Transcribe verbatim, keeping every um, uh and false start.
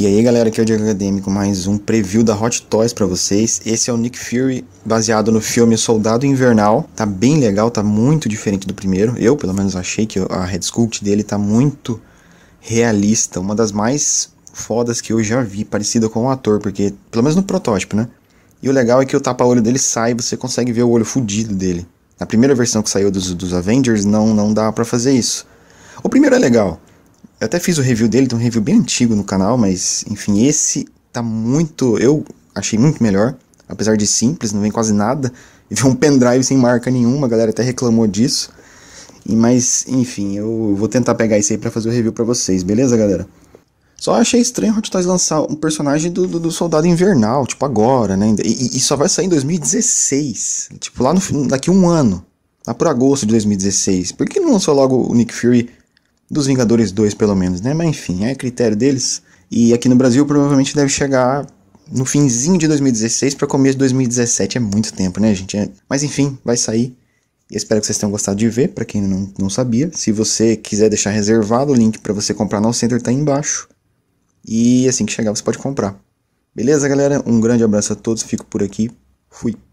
E aí galera, aqui é o Diego Acadêmico, mais um preview da Hot Toys pra vocês. Esse é o Nick Fury, baseado no filme Soldado Invernal. Tá bem legal, tá muito diferente do primeiro. Eu, pelo menos, achei que a head sculpt dele tá muito realista. Uma das mais fodas que eu já vi, parecida com o ator, porque, pelo menos no protótipo, né? E o legal é que o tapa-olho dele sai e você consegue ver o olho fudido dele. Na primeira versão que saiu dos, dos Avengers, não, não dá pra fazer isso. O primeiro é legal. Eu até fiz o review dele, tem um review bem antigo no canal, mas enfim, esse tá muito... Eu achei muito melhor, apesar de simples, não vem quase nada. E vem um pendrive sem marca nenhuma, a galera até reclamou disso. E, mas enfim, eu vou tentar pegar isso aí pra fazer o review pra vocês, beleza galera? Só achei estranho a Hot Toys lançar um personagem do, do, do Soldado Invernal, tipo agora, né? E, e só vai sair em dois mil e dezesseis, tipo lá no, daqui um ano, lá por agosto de dois mil e dezesseis. Por que não lançou logo o Nick Fury dos Vingadores dois, pelo menos, né? Mas enfim, é critério deles. E aqui no Brasil provavelmente deve chegar no finzinho de dois mil e dezesseis para começo de dois mil e dezessete. É muito tempo, né, gente? É... Mas enfim, vai sair. E espero que vocês tenham gostado de ver, para quem não, não sabia. Se você quiser deixar reservado, o link para você comprar no Center tá aí embaixo. E assim que chegar você pode comprar. Beleza, galera? Um grande abraço a todos. Fico por aqui. Fui.